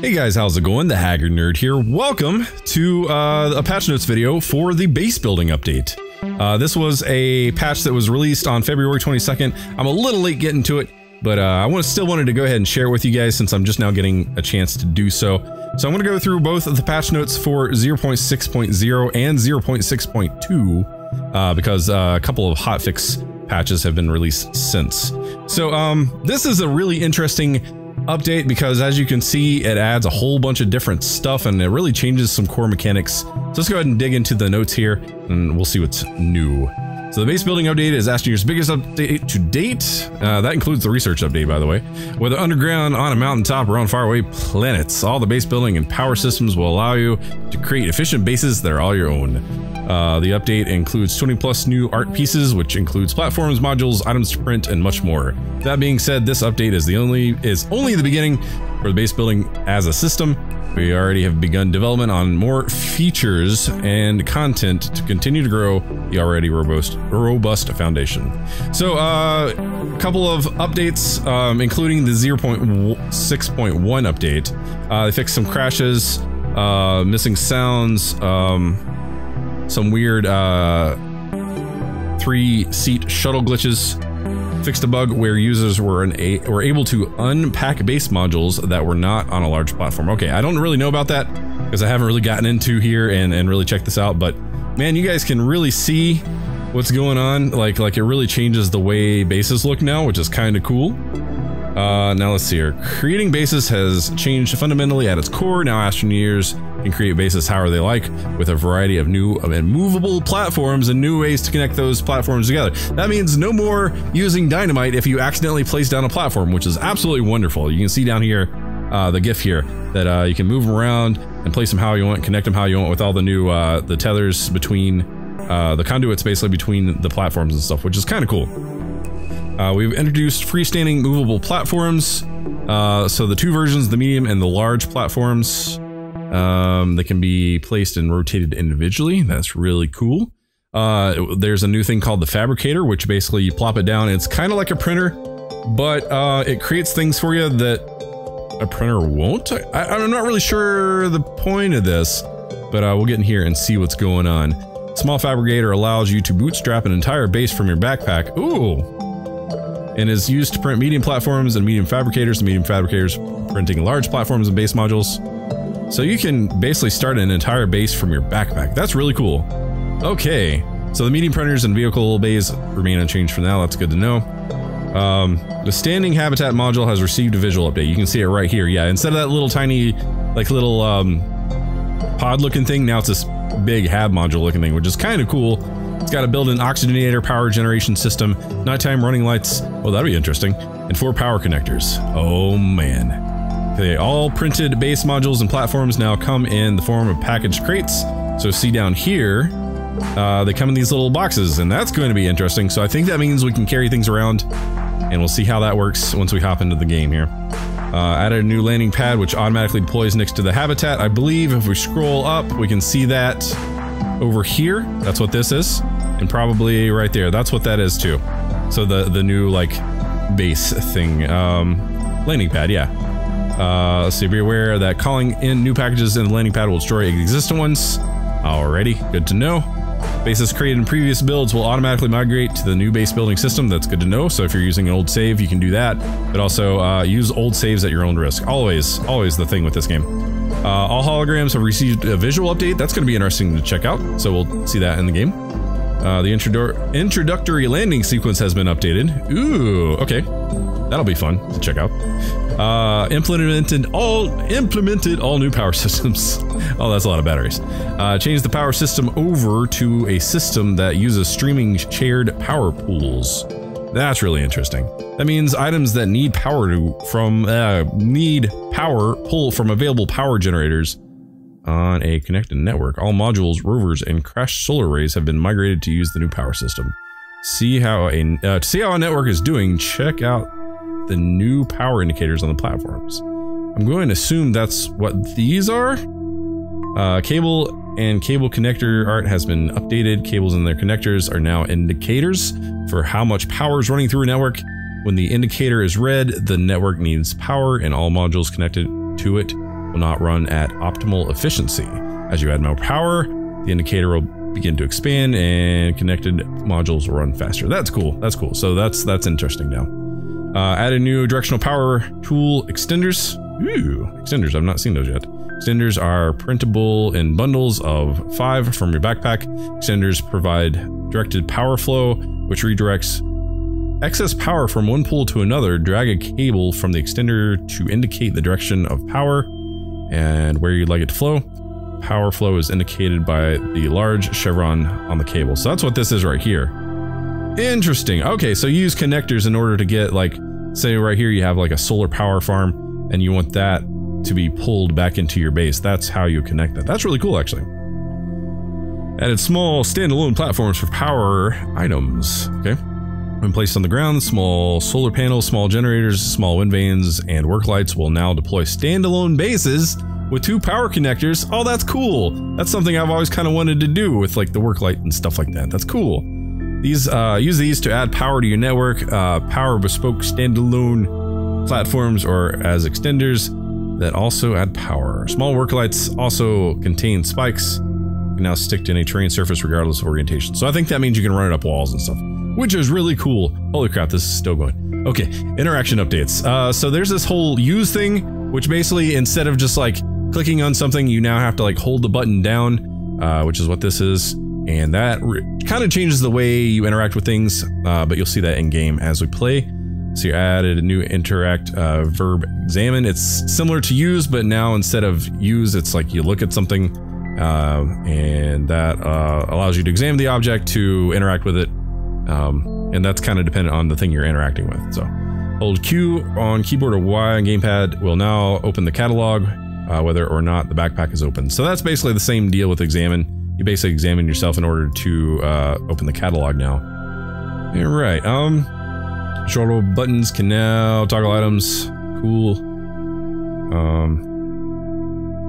Hey guys, how's it going? The Haggard Nerd here. Welcome to a patch notes video for the base building update. This was a patch that was released on February 22nd. I'm a little late getting to it, but I still wanted to go ahead and share it with you guys since I'm just now getting a chance to do so. So I'm going to go through both of the patch notes for 0.6.0 and 0.6.2 because a couple of hotfix patches have been released since. So this is a really interesting update because, as you can see, it adds a whole bunch of different stuff and it really changes some core mechanics. So let's go ahead and dig into the notes here and we'll see what's new. So the base building update is Astroneer's biggest update to date. That includes the research update, by the way. Whether underground, on a mountaintop, or on faraway planets, all the base building and power systems will allow you to create efficient bases that are all your own. The update includes 20+ new art pieces, which includes platforms, modules, items to print, and much more. That being said, this update is only the beginning for the base building as a system. We already have begun development on more features and content to continue to grow the already robust foundation. So a couple of updates, including the 0.6.1 update. They fixed some crashes, missing sounds, some weird 3-seat shuttle glitches. Fixed a bug where users were able to unpack base modules that were not on a large platform. Okay, I don't really know about that because I haven't really gotten into here and really checked this out, but man, you guys can really see what's going on. Like it really changes the way bases look now, which is kind of cool. Now let's see here. Creating bases has changed fundamentally at its core. Now Astroneers can create bases however they like with a variety of new and movable platforms and new ways to connect those platforms together. That means no more using dynamite if you accidentally place down a platform, which is absolutely wonderful. You can see down here, the GIF here, that you can move them around and place them how you want, connect them how you want with all the new the tethers between the conduits basically between the platforms and stuff, which is kind of cool. We've introduced freestanding movable platforms, so the two versions, the medium and the large platforms, they can be placed and rotated individually. That's really cool. There's a new thing called the fabricator, which basically you plop it down. It's kind of like a printer, but it creates things for you that a printer won't. I'm not really sure the point of this, but we'll get in here and see what's going on. Small fabricator allows you to bootstrap an entire base from your backpack. Ooh. And is used to print medium platforms and medium fabricators, printing large platforms and base modules. So you can basically start an entire base from your backpack. That's really cool. Okay, so the medium printers and vehicle bays remain unchanged for now. That's good to know. The standing habitat module has received a visual update. You can see it right here. Yeah, instead of that little tiny, like little pod looking thing, now it's this big hab module looking thing, which is kind of cool. It's got to build an oxygenator, power generation system, nighttime running lights. Oh, that'll be interesting. And 4 power connectors. Oh man. Okay, all printed base modules and platforms now come in the form of packaged crates. So see down here, they come in these little boxes, and that's going to be interesting. So I think that means we can carry things around, and we'll see how that works once we hop into the game here. Added a new landing pad, which automatically deploys next to the habitat. I believe if we scroll up, we can see that over here. That's what this is, and probably right there. That's what that is too. So the new like base thing, landing pad, yeah. So be aware that calling in new packages in the landing pad will destroy existing ones. Alrighty, good to know. Bases created in previous builds will automatically migrate to the new base building system. That's good to know. So if you're using an old save, you can do that, but also use old saves at your own risk. Always the thing with this game. All holograms have received a visual update. That's going to be interesting to check out, so we'll see that in the game. The introductory landing sequence has been updated. Ooh, okay. That'll be fun to check out. Implemented all new power systems. Oh, that's a lot of batteries. Changed the power system over to a system that uses streaming shared power pools. That's really interesting. That means items that need power pull from available power generators on a connected network. All modules, rovers, and crashed solar arrays have been migrated to use the new power system. To see how a network is doing, check out the new power indicators on the platforms. I'm going to assume that's what these are. Cable and cable connector art has been updated. Cables and their connectors are now indicators for how much power is running through a network. When the indicator is red, the network needs power, and all modules connected to it will not run at optimal efficiency. As you add more power, the indicator will begin to expand and connected modules will run faster. That's cool. That's cool. So that's interesting now. Add a new directional power tool extenders. Ooh, extenders. I've not seen those yet. Extenders are printable in bundles of 5 from your backpack. Extenders provide directed power flow, which redirects excess power from one pool to another. Drag a cable from the extender to indicate the direction of power and where you'd like it to flow. Power flow is indicated by the large chevron on the cable. So that's what this is right here. Interesting. Okay, so you use connectors in order to get, like, say right here you have like a solar power farm and you want that to be pulled back into your base. That's how you connect that. That's really cool, actually. Added small standalone platforms for power items. Okay. When placed on the ground, small solar panels, small generators, small wind vanes, and work lights will now deploy standalone bases with 2 power connectors. Oh, that's cool. That's something I've always kind of wanted to do with, like, the work light and stuff like that. That's cool. These use these to add power to your network, power bespoke standalone platforms or as extenders that also add power. Small work lights also contain spikes. You can now stick to any terrain surface regardless of orientation. So I think that means you can run it up walls and stuff, which is really cool. Holy crap, this is still going. Okay, interaction updates. So there's this whole use thing, which basically instead of just like clicking on something, you now have to like hold the button down, which is what this is. And that kind of changes the way you interact with things, but you'll see that in game as we play. So you added a new interact verb examine. It's similar to use, but now instead of use, it's like you look at something and that allows you to examine the object to interact with it. And that's kind of dependent on the thing you're interacting with. So hold Q on keyboard or Y on gamepad will now open the catalog, whether or not the backpack is open. So that's basically the same deal with examine. You basically examine yourself in order to open the catalog now. All right. Shoulder buttons can now toggle items. Cool.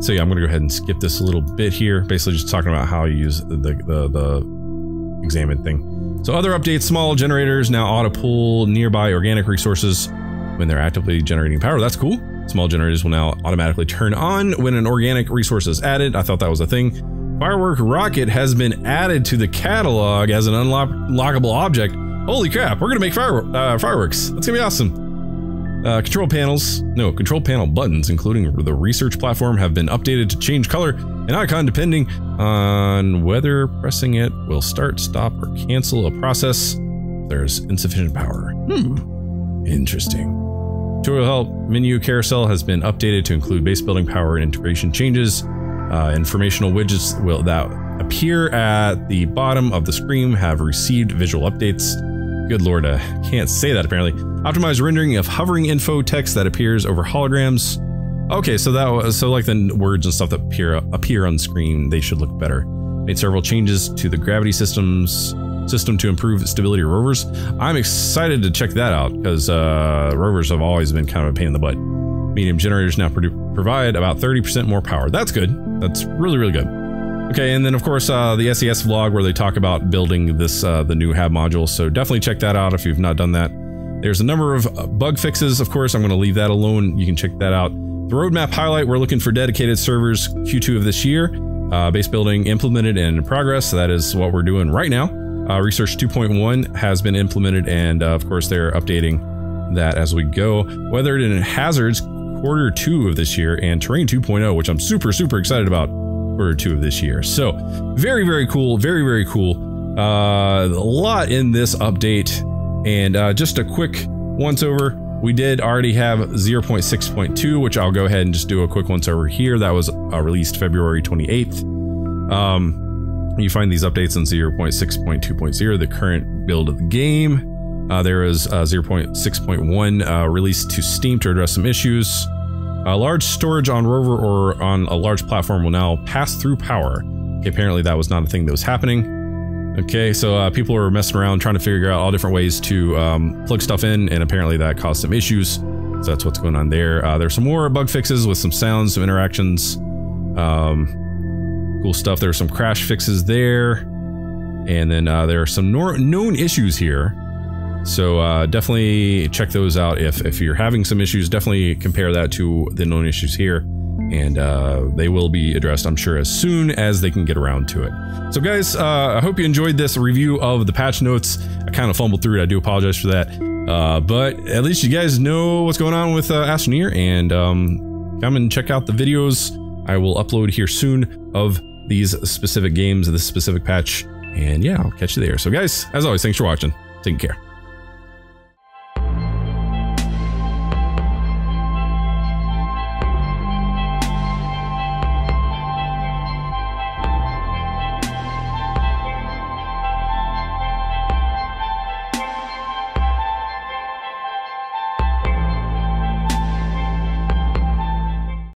So yeah, I'm gonna go ahead and skip this a little bit here. Basically just talking about how you use the examine thing. So other updates, small generators now auto pull nearby organic resources when they're actively generating power. That's cool. Small generators will now automatically turn on when an organic resource is added. I thought that was a thing. Firework rocket has been added to the catalog as an unlockable object. Holy crap, we're gonna make fireworks. That's gonna be awesome. Control panel buttons, including the research platform, have been updated to change color and icon depending on whether pressing it will start, stop, or cancel a process if there's insufficient power. Interesting. Tutorial help menu carousel has been updated to include base building, power, and integration changes. Informational widgets will that appear at the bottom of the screen have received visual updates. Good lord, I can't say that apparently. Optimized rendering of hovering info text that appears over holograms. Okay, so that was, so like the words and stuff that appear on screen, they should look better. Made several changes to the gravity system to improve stability of rovers. I'm excited to check that out because rovers have always been kind of a pain in the butt. Medium generators now provide about 30% more power. That's good. That's really, really good. Okay, and then of course the SES vlog where they talk about building this the new HAB module, so definitely check that out if you've not done that. There's a number of bug fixes, of course. I'm going to leave that alone. You can check that out. The roadmap highlight, we're looking for dedicated servers Q2 of this year. Base building implemented and in progress, so that is what we're doing right now. Research 2.1 has been implemented, and of course they're updating that as we go. Weathered and hazards quarter 2 of this year, and terrain 2.0, which I'm super excited about. Or 2 of this year. So very cool, very cool. A lot in this update, and just a quick once over. We did already have 0.6.2, which I'll go ahead and just do a quick once over here. That was released February 28th. You find these updates in 0.6.2.0, the current build of the game. There is 0.6.1 released to Steam to address some issues. A large storage on rover or on a large platform will now pass through power. Okay, apparently that was not a thing that was happening. Okay, so people were messing around trying to figure out all different ways to plug stuff in, and apparently that caused some issues. So that's what's going on there. There's some more bug fixes with some sounds, some interactions. Cool stuff. There's some crash fixes there. And then there are some known issues here. So definitely check those out if you're having some issues. Definitely compare that to the known issues here. and they will be addressed, I'm sure, as soon as they can get around to it. So guys, I hope you enjoyed this review of the patch notes. I kind of fumbled through it, I do apologize for that, but at least you guys know what's going on with Astroneer, and come and check out the videos I will upload here soon of these specific games, this specific patch, and yeah, I'll catch you there. So guys, as always, thanks for watching, take care.